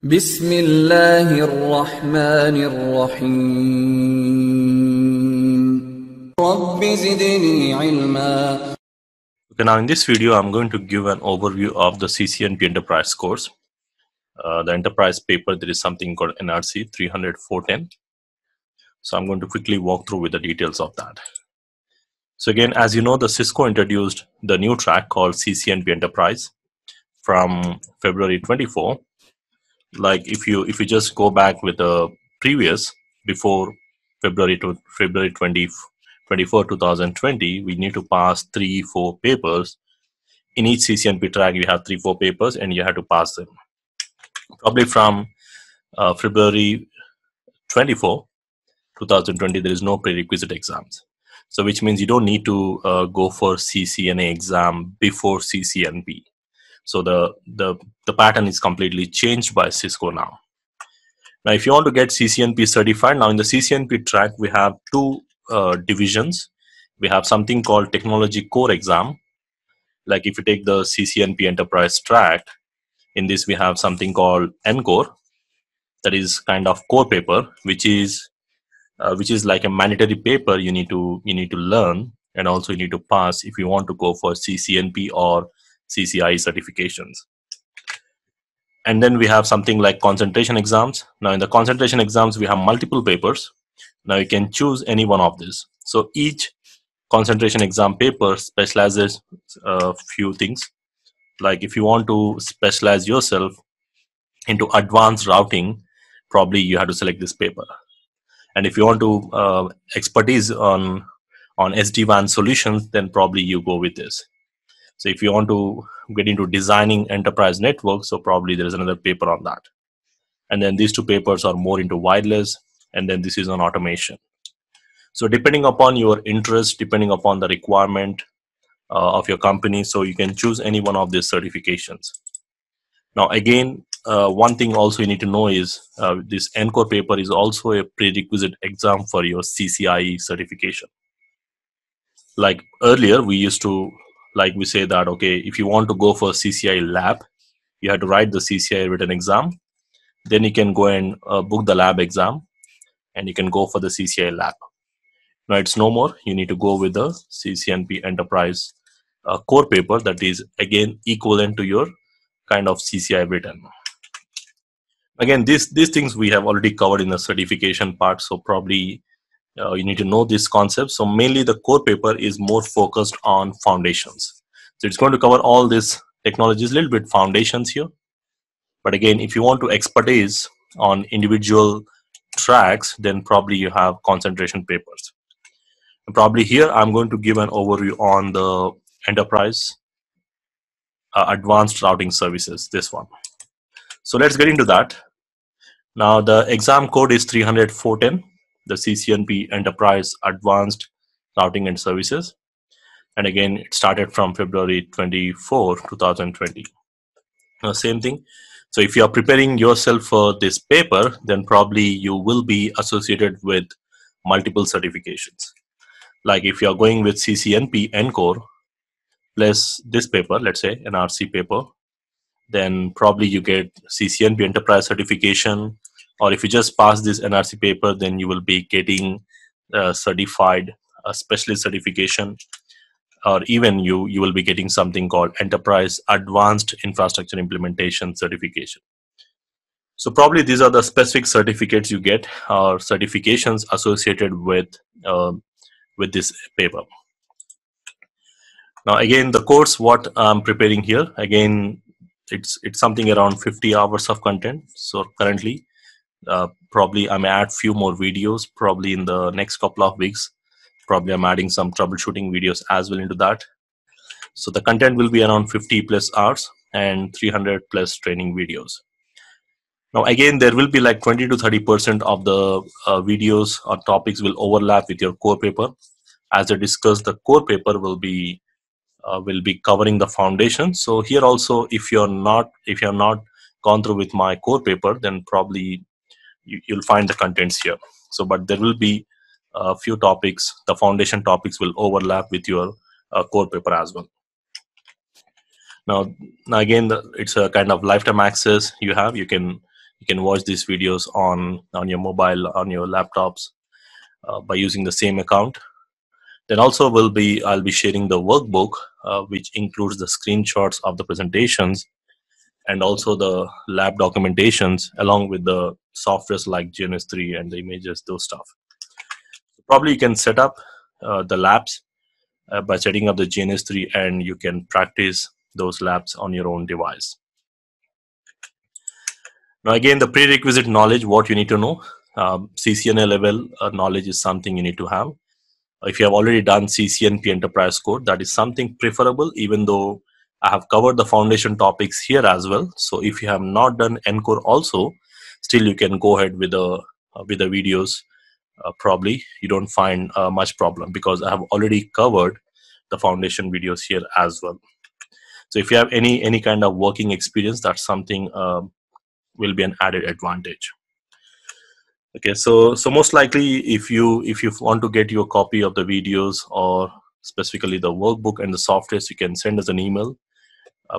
Bismillahirrahmanirrahim. Rabbi zidni ilma. Okay, now in this video, I'm going to give an overview of the CCNP Enterprise course. The Enterprise paper, there is something called NRC 300-410. So I'm going to quickly walk through with the details of that. So again, as you know, the Cisco introduced the new track called CCNP Enterprise from February 24. Like if you just go back with the previous before February to February 24, 2020, we need to pass 3-4 papers. In each CCNP track, you have 3-4 papers, and you have to pass them. Probably from February 24, 2020, there is no prerequisite exams. So which means you don't need to go for CCNA exam before CCNP. So the pattern is completely changed by Cisco now. Now, if you want to get CCNP certified, now in the CCNP track, we have two divisions. We have something called Technology Core Exam. Like if you take the CCNP Enterprise track, in this we have something called ENCOR, that is kind of core paper, which is like a mandatory paper you need to learn, and also you need to pass if you want to go for CCNP or CCIE certifications. And then we have something like concentration exams. Now in the concentration exams, we have multiple papers. Now you can choose any one of these. So each concentration exam paper specializes a few things. Like if you want to specialize yourself into advanced routing, probably you have to select this paper. And if you want to expertise on SD-WAN solutions, then probably you go with this. So if you want to get into designing enterprise networks, so probably there is another paper on that. And then these two papers are more into wireless, and then this is on automation. So depending upon your interest, depending upon the requirement of your company, so you can choose any one of these certifications. Now again, one thing also you need to know is this ENCOR paper is also a prerequisite exam for your CCIE certification. Like earlier, we used to, like we say that, okay, if you want to go for CCIE lab, you have to write the CCIE written exam. Then you can go and book the lab exam, and you can go for the CCIE lab. Now it's no more. You need to go with the CCNP Enterprise core paper that is again equivalent to your kind of CCIE written. Again, these things we have already covered in the certification part, so probably you need to know this concept. So mainly the core paper is more focused on foundations. So it's going to cover all these technologies, a little bit foundations here. But again, if you want to expertise on individual tracks, then probably you have concentration papers. And probably here I'm going to give an overview on the enterprise advanced routing services, this one. So let's get into that. Now the exam code is 300-410, the CCNP Enterprise Advanced Routing and Services. And again, it started from February 24, 2020. Now, same thing. So if you are preparing yourself for this paper, then probably you will be associated with multiple certifications. Like if you are going with CCNP ENCOR plus this paper, let's say NRC paper, then probably you get CCNP Enterprise certification, or if you just pass this NRC paper, then you will be getting certified, a specialist certification, or even you will be getting something called Enterprise Advanced Infrastructure Implementation certification. So probably these are the specific certificates you get or certifications associated with this paper. Now again, the course what I'm preparing here, again, it's something around 50 hours of content. So currently, probably I may add few more videos probably in the next couple of weeks. Probably I'm adding some troubleshooting videos as well into that. So the content will be around 50 plus hours and 300 plus training videos. Now again, there will be like 20 to 30% of the videos or topics will overlap with your core paper. As I discussed, the core paper will be covering the foundation. So here also, if you're not gone through with my core paper, then probably you'll find the contents here. So, but there will be a few topics, the foundation topics will overlap with your core paper as well. Now again, it's a kind of lifetime access you have. You can You can watch these videos on your mobile, on your laptops, by using the same account. Then also I'll be sharing the workbook, which includes the screenshots of the presentations and also the lab documentations, along with the softwares like GNS3 and the images, those stuff. Probably you can set up the labs by setting up the GNS3, and you can practice those labs on your own device. Now again, the prerequisite knowledge, what you need to know. CCNA level knowledge is something you need to have. If you have already done CCNP enterprise code, that is something preferable, even though I have covered the foundation topics here as well. So if you have not done ENCOR also, still you can go ahead with the videos. Probably you don't find much problem, because I have already covered the foundation videos here as well. So if you have any kind of working experience, that's something will be an added advantage. Okay, so most likely if you want to get your copy of the videos, or specifically the workbook and the softwares, you can send us an email.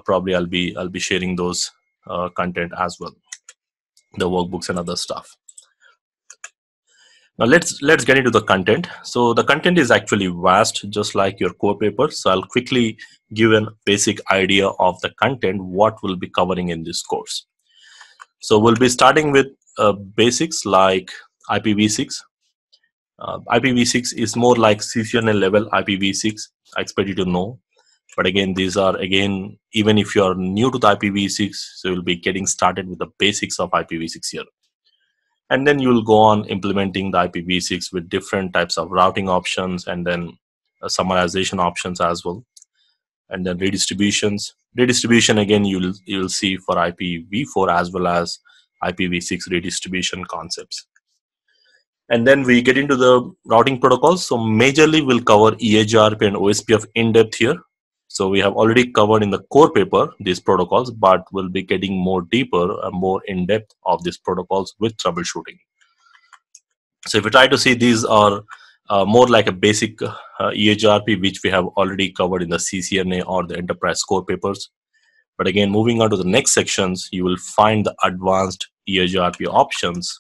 Probably I'll be sharing those content as well, the workbooks and other stuff. Now let's get into the content. So the content is actually vast, just like your core paper. So I'll quickly give a basic idea of the content, what we'll be covering in this course. So we'll be starting with basics like IPv6. IPv6 is more like CCNA level IPv6. I expect you to know. But again, these are, again, even if you are new to the IPv6, so you'll be getting started with the basics of IPv6 here. And then you will go on implementing the IPv6 with different types of routing options, and then summarization options as well. And then redistributions. Redistribution, again, you'll see for IPv4 as well as IPv6 redistribution concepts. And then we get into the routing protocols. So majorly we'll cover EIGRP and OSPF in depth here. So we have already covered in the core paper these protocols, but we'll be getting more deeper and more in depth of these protocols with troubleshooting. So if you try to see, these are more like a basic EIGRP, which we have already covered in the CCNA or the enterprise core papers. But again, moving on to the next sections, you will find the advanced EIGRP options,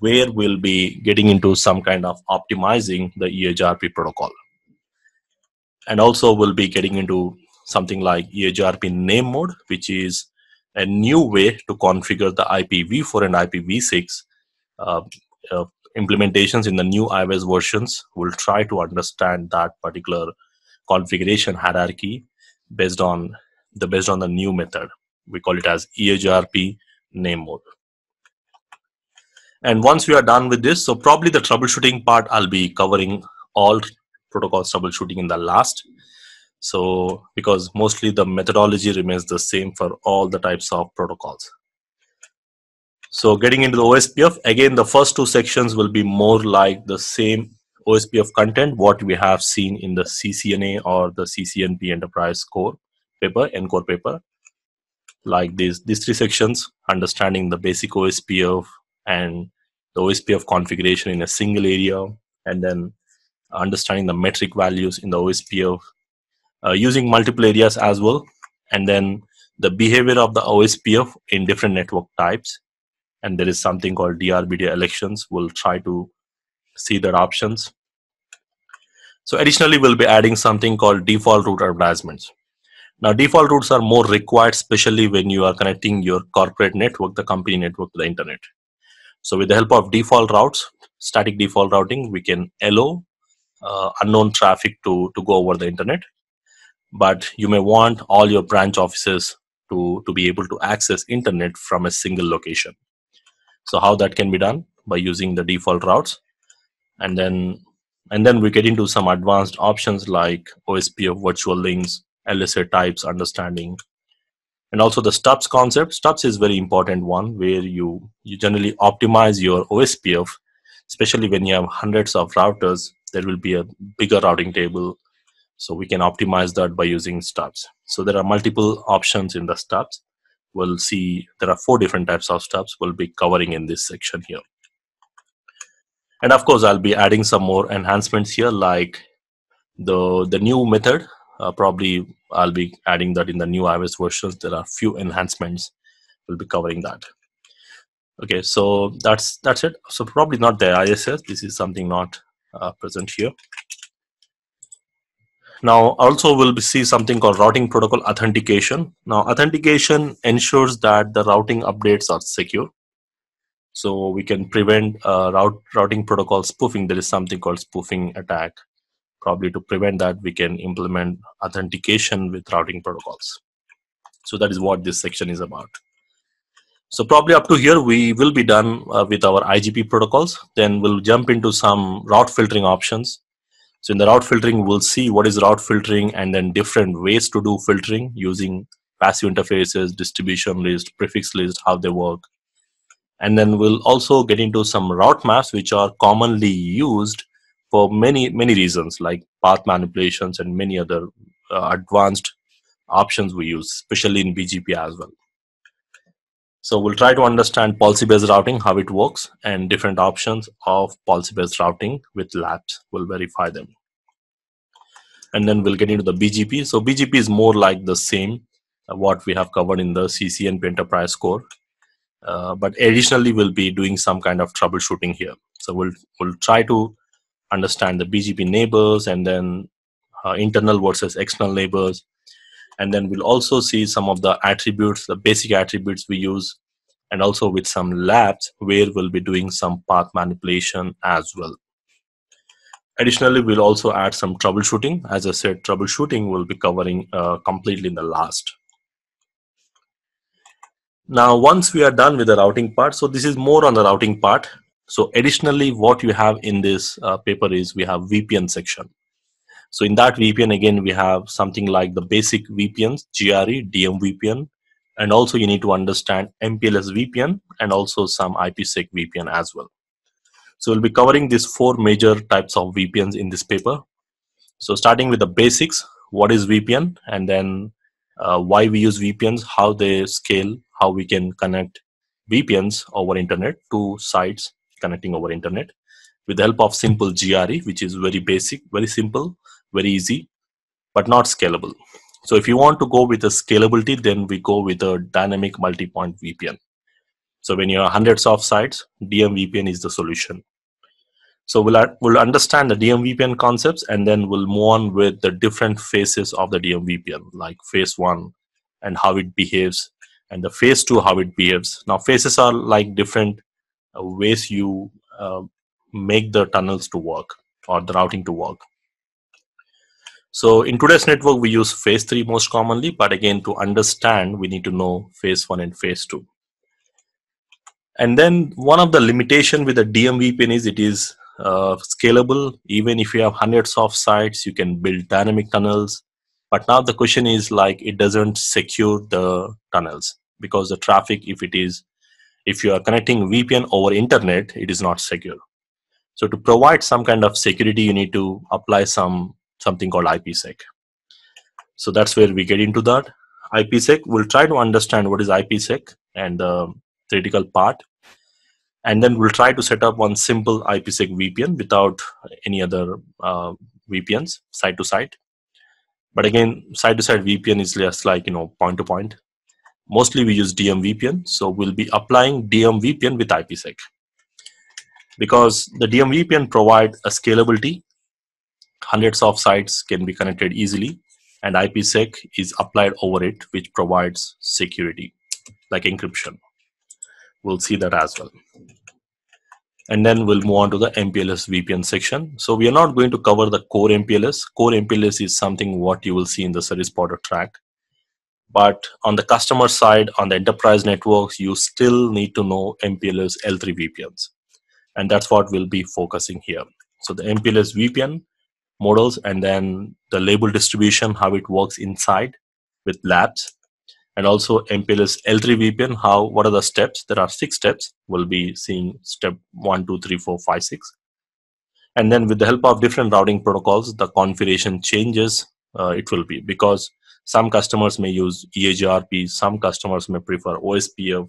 where we'll be getting into some kind of optimizing the EIGRP protocol. And also we'll be getting into something like EIGRP name mode, which is a new way to configure the IPv4 and IPv6 implementations in the new iOS versions. We'll try to understand that particular configuration hierarchy based on the new method. We call it as EIGRP name mode. And once we are done with this, so probably the troubleshooting part, I'll be covering all protocols troubleshooting in the last, so because mostly the methodology remains the same for all the types of protocols. So getting into the OSPF, again, the first two sections will be more like the same OSPF content what we have seen in the CCNA or the CCNP enterprise core paper, ENCOR paper, like these three sections: understanding the basic OSPF and the OSPF configuration in a single area, and then understanding the metric values in the OSPF, using multiple areas as well, and then the behavior of the OSPF in different network types. And there is something called DRBD elections. We'll try to see their options. So additionally, we'll be adding something called default route advertisements. Now, default routes are more required, especially when you are connecting your corporate network, the company network, to the internet. So with the help of default routes, static default routing, we can allow unknown traffic to go over the internet, but you may want all your branch offices to be able to access internet from a single location. So how that can be done? By using the default routes. And then we get into some advanced options like OSPF virtual links, LSA types understanding, and also the stubs concept. Stubs is very important one, where you generally optimize your OSPF, especially when you have hundreds of routers. There will be a bigger routing table, so we can optimize that by using stubs. So there are multiple options in the stubs. We'll see there are 4 different types of stubs we'll be covering in this section here. And of course, I'll be adding some more enhancements here, like the new method. Probably I'll be adding that in the new iOS versions. There are few enhancements. We'll be covering that. Okay, so that's it. So probably not the ISS. This is something not present here. Now also we'll see something called routing protocol authentication. Now authentication ensures that the routing updates are secure. So we can prevent routing protocol spoofing. There is something called spoofing attack. Probably to prevent that, we can implement authentication with routing protocols. So that is what this section is about. So probably up to here, we will be done with our IGP protocols. Then we'll jump into some route filtering options. So in the route filtering, we'll see what is route filtering and then different ways to do filtering using passive interfaces, distribution list, prefix list, how they work. And then we'll also get into some route maps, which are commonly used for many reasons, like path manipulations and many other advanced options we use, especially in BGP as well. So we'll try to understand policy-based routing, how it works, and different options of policy-based routing with labs. We'll verify them. And then we'll get into the BGP. So BGP is more like the same, what we have covered in the CCNP Enterprise Core. But additionally, we'll be doing some kind of troubleshooting here. So we'll try to understand the BGP neighbors and then internal versus external neighbors. And then we'll also see some of the attributes, the basic attributes we use, and also with some labs where we'll be doing some path manipulation as well. Additionally, we'll also add some troubleshooting. As I said, troubleshooting we'll be covering completely in the last. Now, once we are done with the routing part, so this is more on the routing part. So additionally, what you have in this paper is we have VPN section. So in that VPN, again, we have something like the basic VPNs, GRE, DMVPN, and also you need to understand MPLS VPN and also some IPsec VPN as well. So we'll be covering these four major types of VPNs in this paper. So starting with the basics, what is VPN, and then why we use VPNs, how they scale, how we can connect VPNs over internet to sites connecting over internet with the help of simple GRE, which is very basic, very simple, very easy, but not scalable. So if you want to go with a scalability, then we go with a dynamic multi-point VPN. So when you have hundreds of sites, DMVPN is the solution. So we'll understand the DMVPN concepts, and then we'll move on with the different phases of the DMVPN, like phase one and how it behaves, and the phase two, how it behaves. Now phases are like different ways you make the tunnels to work or the routing to work. So in today's network, we use phase 3 most commonly, but again, to understand, we need to know phase 1 and phase 2. And then one of the limitations with the DMVPN is it is scalable. Even if you have hundreds of sites, you can build dynamic tunnels. But now the question is, like, it doesn't secure the tunnels because the traffic, if you are connecting VPN over internet, it is not secure. So to provide some kind of security, you need to apply something called IPsec. So that's where we get into that. IPsec, we'll try to understand what is IPsec and the theoretical part. And then we'll try to set up one simple IPsec VPN without any other VPNs, site-to-site. But again, site-to-site VPN is just like, point-to-point. Mostly we use DMVPN, so we'll be applying DMVPN with IPsec. Because the DMVPN provides a scalability, hundreds of sites can be connected easily, and IPsec is applied over it, which provides security, like encryption. We'll see that as well. And then we'll move on to the MPLS VPN section. So we are not going to cover the core MPLS. Core MPLS is something what you will see in the service provider track. But on the customer side, on the enterprise networks, you still need to know MPLS L3 VPNs. And that's what we'll be focusing here. So the MPLS VPN models, and then the label distribution, how it works inside with labs, and also MPLS L3 VPN, what are the steps? There are 6 steps. We'll be seeing step 1, 2, 3, 4, 5, 6. And then with the help of different routing protocols, the configuration changes, it will be, because some customers may use EIGRP, some customers may prefer OSPF,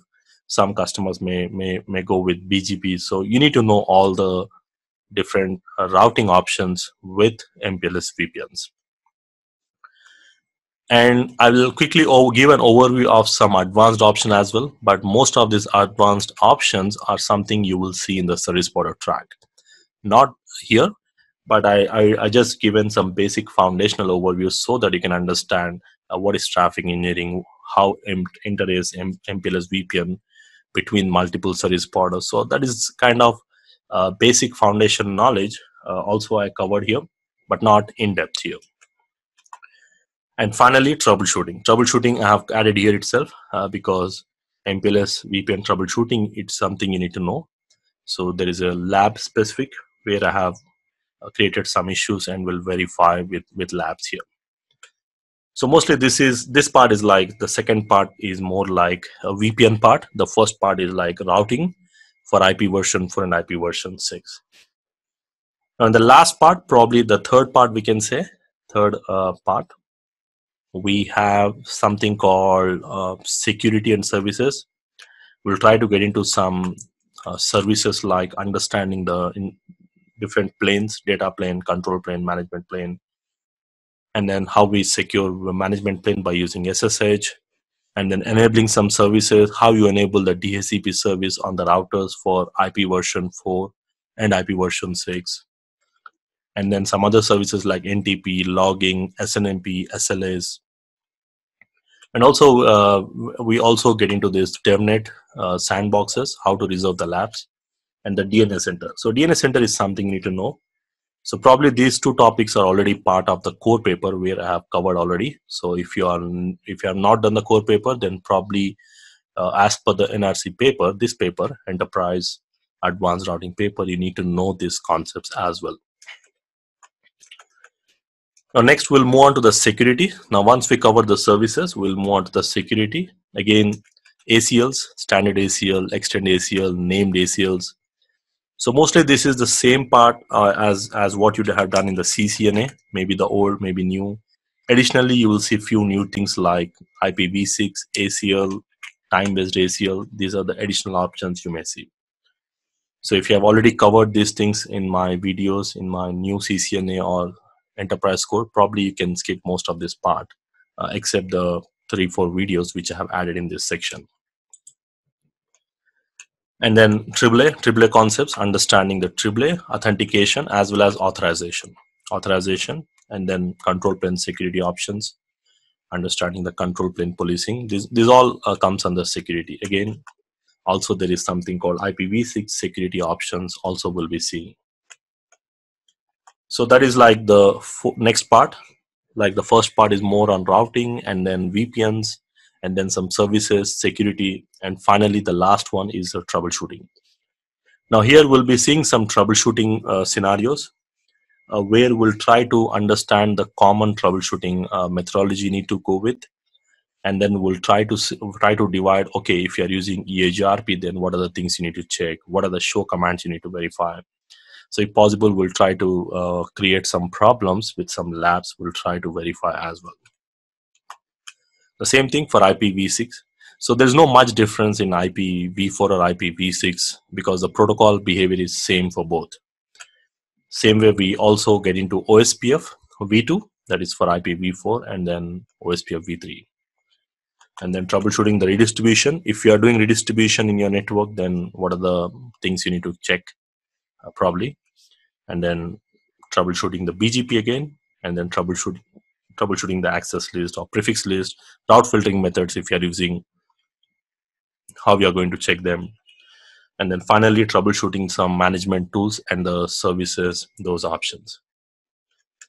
some customers may go with BGP. So you need to know all the different routing options with MPLS VPNs. And I will quickly give an overview of some advanced options as well, but most of these advanced options are something you will see in the service provider track. Not here, but I just given some basic foundational overview so that you can understand what is traffic engineering, how inter-ACE MPLS VPN between multiple service providers. So that is kind of basic foundation knowledge. Also I covered here, but not in depth here. And finally, troubleshooting. Troubleshooting I have added here itself because MPLS VPN troubleshooting, it's something you need to know. So there is a lab specific where I have created some issues and will verify with labs here. So mostly this part is like, the second part is more like a VPN part. The first part is like routing for IP version 4 and IP version 6. And the last part, probably the third part we can say, third part. We have something called security and services. We'll try to get into some services like understanding the different planes, data plane, control plane, management plane, and then how we secure the management plane by using SSH, and then enabling some services, how you enable the DHCP service on the routers for IP version 4 and IP version 6. And then some other services like NTP, logging, SNMP, SLAs. And also, we also get into this DevNet sandboxes, how to resolve the labs, and the DNA center. So DNA center is something you need to know. So probably these two topics are already part of the core paper where I have covered already. So if you have not done the core paper, then probably as per the NRC paper, this paper, Enterprise Advanced Routing paper, you need to know these concepts as well. Now next we'll move on to the security. Now once we cover the services, we'll move on to the security. Again, ACLs, standard ACL, extend ACL, named ACLs. So mostly this is the same part as what you have done in the CCNA, maybe the old, maybe new. Additionally, you will see few new things like IPv6, ACL, time-based ACL. These are the additional options you may see. So if you have already covered these things in my videos, in my new CCNA or enterprise core, probably you can skip most of this part except the 3-4 videos which I have added in this section. And then AAA concepts, understanding the AAA authentication as well as authorization, and then control plane security options, understanding the control plane policing. This all comes under security. Again, also there is something called IPv6 security options also will be seen. So that is like the next part. Like the first part is more on routing, and then VPNs, and then some services, security, and finally the last one is troubleshooting. Now here we'll be seeing some troubleshooting scenarios where we'll try to understand the common troubleshooting methodology you need to go with, and then we'll try to divide, okay, if you're using EIGRP, then what are the things you need to check? What are the show commands you need to verify? So if possible, we'll try to create some problems with some labs. We'll try to verify as well. The same thing for IPv6. So there's no much difference in IPv4 or IPv6 because the protocol behavior is same for both. Same way we also get into OSPF v2, that is for IPv4, and then OSPF v3. And then troubleshooting the redistribution. If you are doing redistribution in your network, then what are the things you need to check? Probably. And then troubleshooting the BGP again, and then troubleshooting the access list or prefix list, route filtering methods if you are using, how we are going to check them. And then finally troubleshooting some management tools and the services, those options.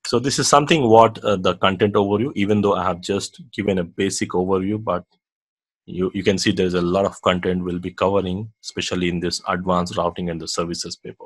So this is something what the content overview, even though I have just given a basic overview, but you can see there's a lot of content we'll be covering, especially in this advanced routing and the services paper.